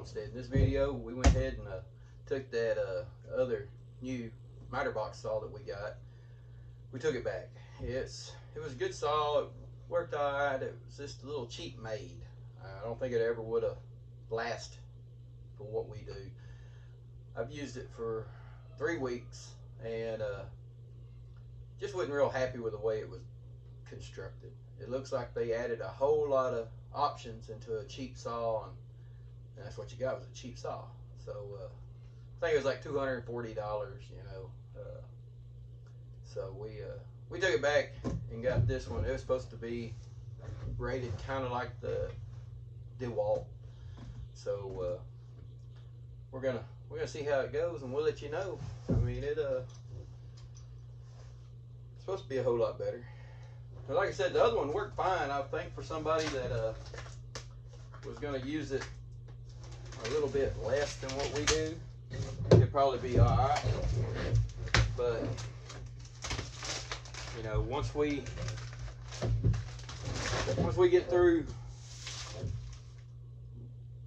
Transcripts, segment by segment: homestead. This video, we went ahead and took that other new miter box saw that we got. We took it back. It was a good saw. It worked all right. It was just a little cheap made. I don't think it ever would have lasted for what we do. I've used it for 3 weeks and just wasn't real happy with the way it was constructed. It looks like they added a whole lot of options into a cheap saw, and that's what you got, was a cheap saw. So I think it was like $240, you know. So we took it back and got this one. It was supposed to be rated kind of like the DeWalt. So we're gonna see how it goes, and we'll let you know. I mean, it's supposed to be a whole lot better. But like I said, the other one worked fine. I think for somebody that was gonna use it a little bit less than what we do, it'd probably be all right. But you know, once we get through,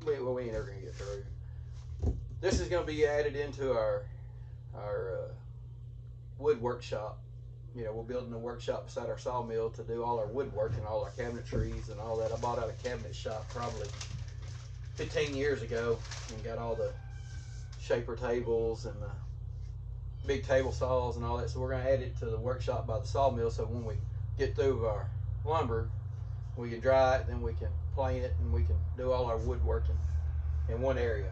we ain't ever gonna get through. This is gonna be added into our wood workshop. You know, we're building a workshop beside our sawmill to do all our woodwork and all our cabinetries and all that. I bought out a cabinet shop probably 15 years ago and got all the shaper tables and the big table saws and all that. So we're going to add it to the workshop by the sawmill, so when we get through our lumber, we can dry it, then we can plane it, and we can do all our woodworking in one area.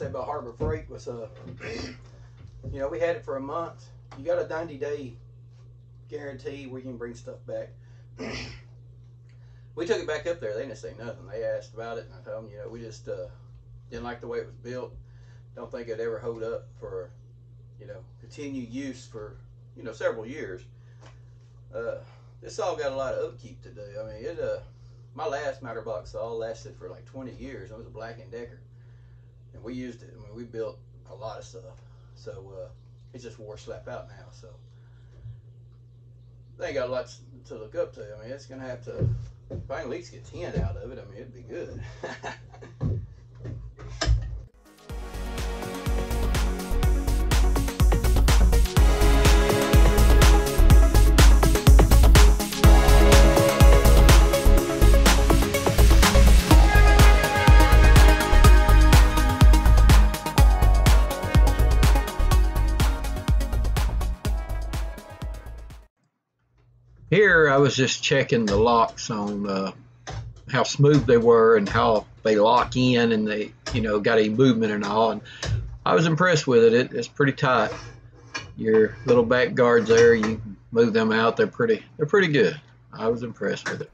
About Harbor Freight was you know, we had it for a month. You got a 90-day guarantee where you can bring stuff back. We took it back up there. They didn't say nothing. They asked about it, and I told them, you know, we just didn't like the way it was built. Don't think it'd ever hold up for, you know, continued use for, you know, several years. This all got a lot of upkeep to do. I mean, it my last miter box saw lasted for like 20 years. It was a Black and Decker. And we used it. I mean, we built a lot of stuff, so it just wore slap out now. So they got lots to look up to. I mean, it's gonna have to, if I can at least get 10 out of it, I mean, it'd be good. Here, I was just checking the locks on how smooth they were and how they lock in, and they, you know, got any movement and all. And I was impressed with it. It's pretty tight. Your little back guards there, you move them out. They're pretty good. I was impressed with it.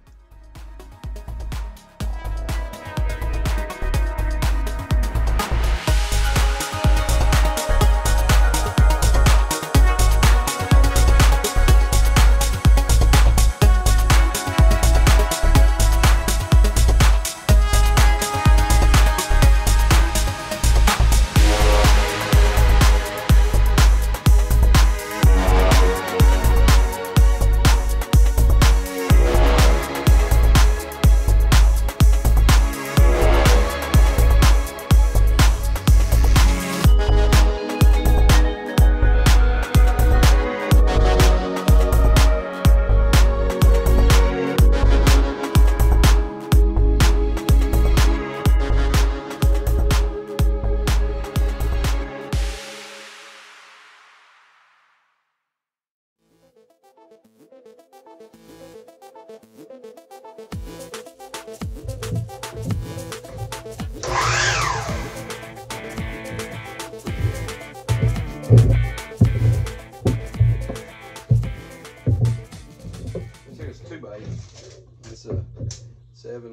7,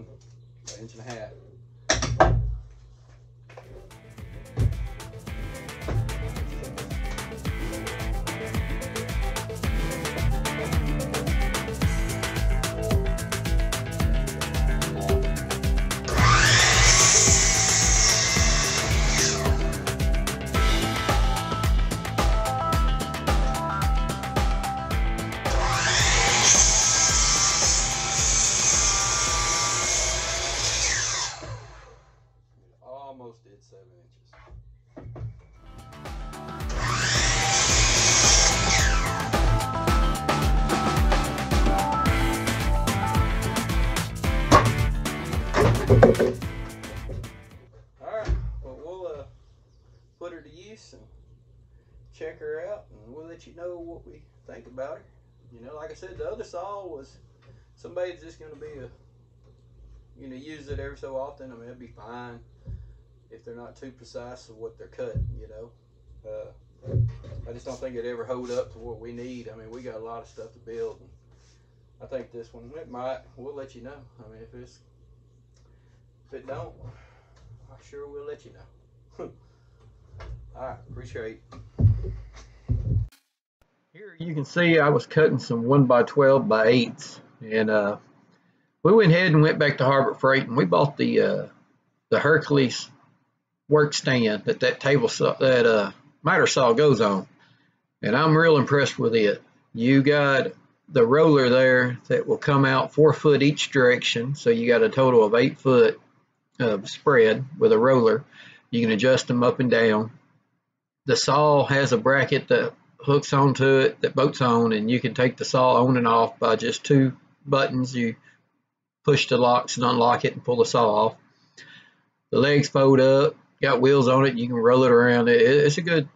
an inch and a half. Almost did 7 inches. Alright, well, we'll put her to use and check her out, and we'll let you know what we think about her. You know, like I said, the other saw was somebody's just going to be a, you know, use it every so often. I mean, it'd be fine if they're not too precise of what they're cutting, you know. I just don't think it ever hold up to what we need. I mean, we got a lot of stuff to build. And I think this one, it might. We'll let you know. I mean, if it don't, I sure will let you know. All right, appreciate it. Here you can see I was cutting some 1x12x8s, and we went ahead and went back to Harbor Freight, and we bought the Hercules work stand that table saw, that miter saw goes on, and I'm real impressed with it. You got the roller there that will come out 4 foot each direction, so you got a total of 8 foot spread with a roller. You can adjust them up and down. The saw has a bracket that hooks onto it, that bolts on, and you can take the saw on and off by just 2 buttons. You push the locks and unlock it and pull the saw off. The legs fold up, got wheels on it, you can roll it around. It's a good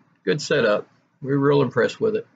setup. We're real impressed with it.